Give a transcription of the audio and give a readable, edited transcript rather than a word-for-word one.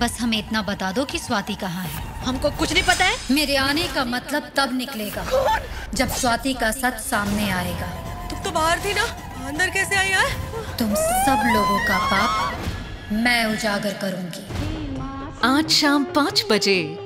बस हमें इतना बता दो कि स्वाति कहाँ है। हमको कुछ नहीं पता है। मेरे आने का मतलब तब निकलेगा जब स्वाति का सच सामने आएगा। तुम तो बाहर थी ना, अंदर कैसे आई यार? तुम सब लोगों का पाप मैं उजागर करूंगी। आज शाम 5 बजे